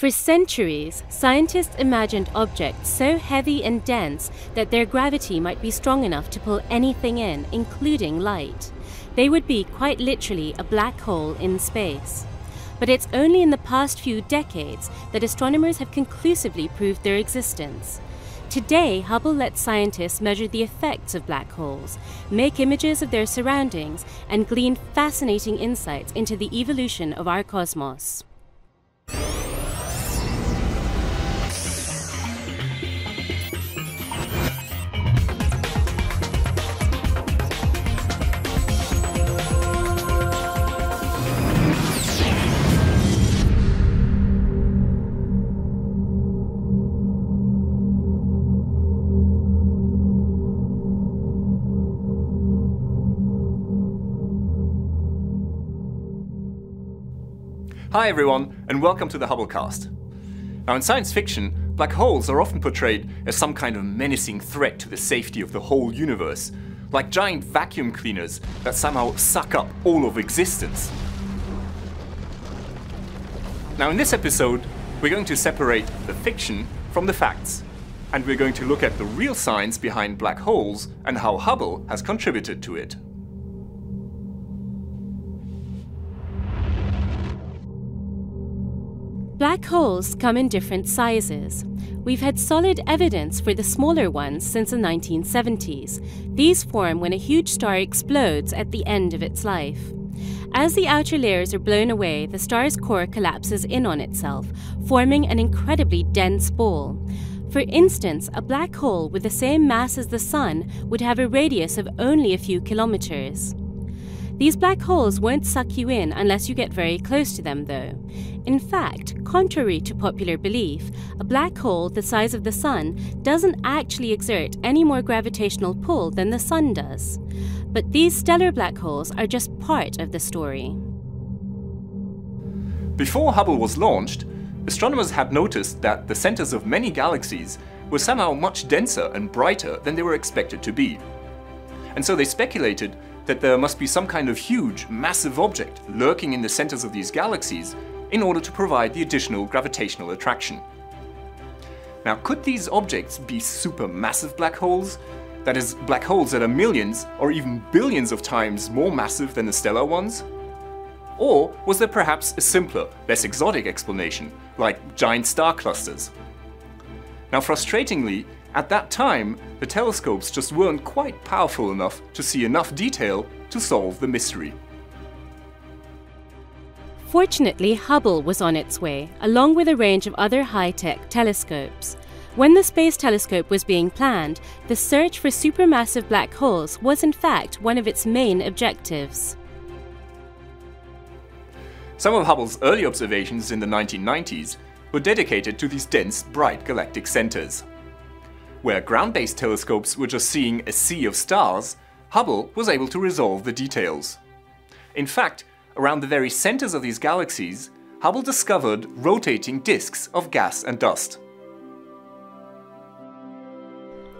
For centuries, scientists imagined objects so heavy and dense that their gravity might be strong enough to pull anything in, including light. They would be quite literally a black hole in space. But it's only in the past few decades that astronomers have conclusively proved their existence. Today, Hubble lets scientists measure the effects of black holes, make images of their surroundings, and glean fascinating insights into the evolution of our cosmos. Hi everyone, and welcome to the Hubblecast. Now, in science fiction, black holes are often portrayed as some kind of menacing threat to the safety of the whole universe, like giant vacuum cleaners that somehow suck up all of existence. Now, in this episode, we're going to separate the fiction from the facts, and we're going to look at the real science behind black holes and how Hubble has contributed to it. Black holes come in different sizes. We've had solid evidence for the smaller ones since the 1970s. These form when a huge star explodes at the end of its life. As the outer layers are blown away, the star's core collapses in on itself, forming an incredibly dense ball. For instance, a black hole with the same mass as the Sun would have a radius of only a few kilometers. These black holes won't suck you in unless you get very close to them, though. In fact, contrary to popular belief, a black hole the size of the Sun doesn't actually exert any more gravitational pull than the Sun does. But these stellar black holes are just part of the story. Before Hubble was launched, astronomers had noticed that the centers of many galaxies were somehow much denser and brighter than they were expected to be. And so they speculated that there must be some kind of huge, massive object lurking in the centers of these galaxies in order to provide the additional gravitational attraction. Now, could these objects be supermassive black holes? That is, black holes that are millions or even billions of times more massive than the stellar ones? Or was there perhaps a simpler, less exotic explanation, like giant star clusters? Now, frustratingly, at that time, the telescopes just weren't quite powerful enough to see enough detail to solve the mystery. Fortunately, Hubble was on its way, along with a range of other high-tech telescopes. When the Space Telescope was being planned, the search for supermassive black holes was in fact one of its main objectives. Some of Hubble's early observations in the 1990s were dedicated to these dense, bright galactic centers. Where ground-based telescopes were just seeing a sea of stars, Hubble was able to resolve the details. In fact, around the very centers of these galaxies, Hubble discovered rotating disks of gas and dust.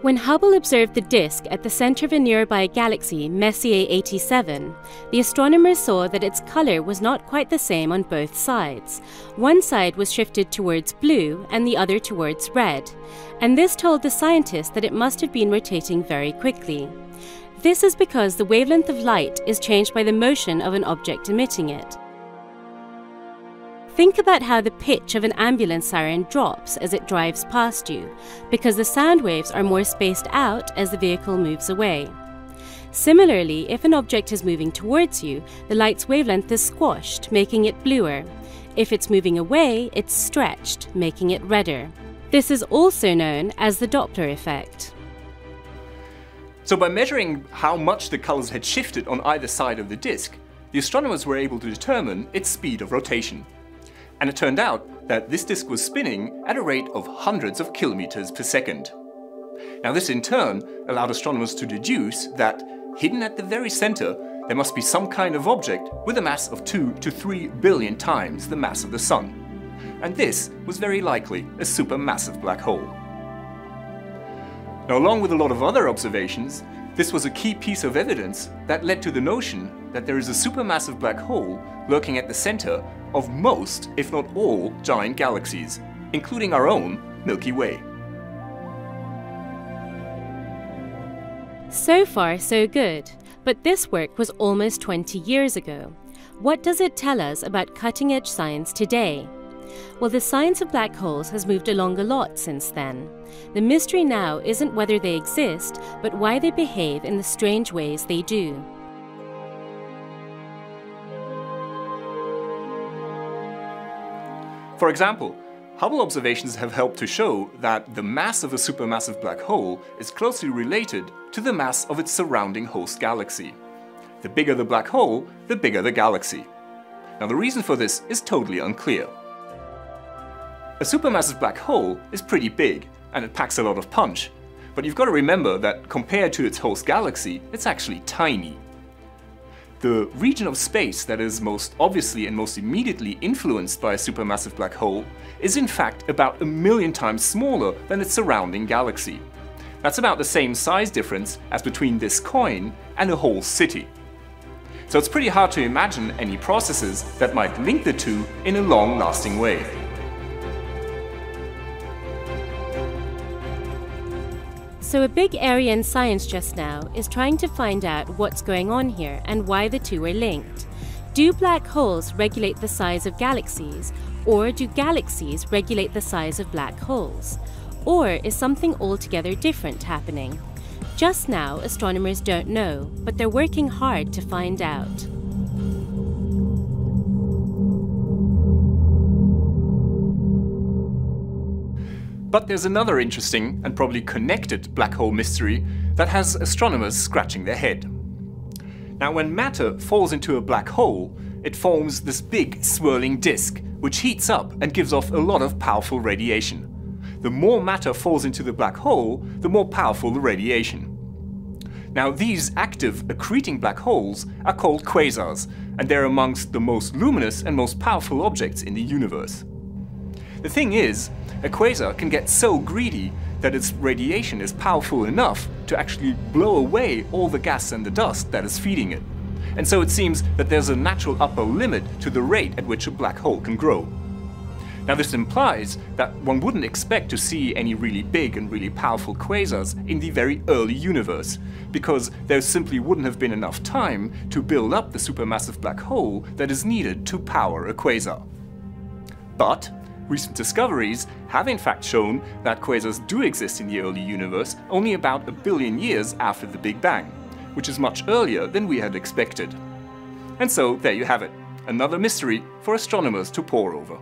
When Hubble observed the disk at the center of a nearby galaxy, Messier 87, the astronomers saw that its color was not quite the same on both sides. One side was shifted towards blue and the other towards red, and this told the scientists that it must have been rotating very quickly. This is because the wavelength of light is changed by the motion of an object emitting it. Think about how the pitch of an ambulance siren drops as it drives past you, because the sound waves are more spaced out as the vehicle moves away. Similarly, if an object is moving towards you, the light's wavelength is squashed, making it bluer. If it's moving away, it's stretched, making it redder. This is also known as the Doppler effect. So by measuring how much the colors had shifted on either side of the disk, the astronomers were able to determine its speed of rotation. And it turned out that this disk was spinning at a rate of hundreds of kilometers per second. Now, this in turn allowed astronomers to deduce that, hidden at the very center, there must be some kind of object with a mass of 2 to 3 billion times the mass of the Sun. And this was very likely a supermassive black hole. Now, along with a lot of other observations, this was a key piece of evidence that led to the notion that there is a supermassive black hole lurking at the center of most, if not all, giant galaxies, including our own Milky Way. So far, so good. But this work was almost 20 years ago. What does it tell us about cutting-edge science today? Well, the science of black holes has moved along a lot since then. The mystery now isn't whether they exist, but why they behave in the strange ways they do. For example, Hubble observations have helped to show that the mass of a supermassive black hole is closely related to the mass of its surrounding host galaxy. The bigger the black hole, the bigger the galaxy. Now, the reason for this is totally unclear. A supermassive black hole is pretty big, and it packs a lot of punch. But you've got to remember that compared to its host galaxy, it's actually tiny. The region of space that is most obviously and most immediately influenced by a supermassive black hole is in fact about 1 million times smaller than its surrounding galaxy. That's about the same size difference as between this coin and a whole city. So it's pretty hard to imagine any processes that might link the two in a long-lasting way. So a big area in science just now is trying to find out what's going on here and why the two are linked. Do black holes regulate the size of galaxies, or do galaxies regulate the size of black holes? Or is something altogether different happening? Just now, astronomers don't know, but they're working hard to find out. But there's another interesting and probably connected black hole mystery that has astronomers scratching their head. Now, when matter falls into a black hole, it forms this big swirling disk, which heats up and gives off a lot of powerful radiation. The more matter falls into the black hole, the more powerful the radiation. Now, these active, accreting black holes are called quasars, and they're amongst the most luminous and most powerful objects in the universe. The thing is, a quasar can get so greedy that its radiation is powerful enough to actually blow away all the gas and the dust that is feeding it. And so it seems that there's a natural upper limit to the rate at which a black hole can grow. Now, this implies that one wouldn't expect to see any really big and really powerful quasars in the very early universe, because there simply wouldn't have been enough time to build up the supermassive black hole that is needed to power a quasar. But recent discoveries have in fact shown that quasars do exist in the early universe only about 1 billion years after the Big Bang, which is much earlier than we had expected. And so there you have it, another mystery for astronomers to pore over.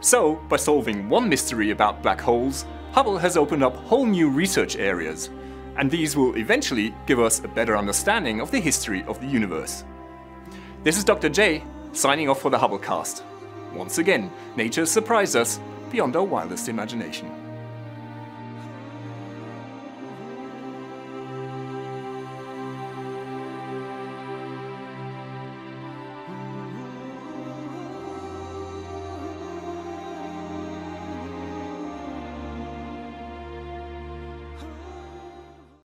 So, by solving one mystery about black holes, Hubble has opened up whole new research areas, and these will eventually give us a better understanding of the history of the universe. This is Dr. J, signing off for the Hubblecast. Once again, nature surprised us beyond our wildest imagination.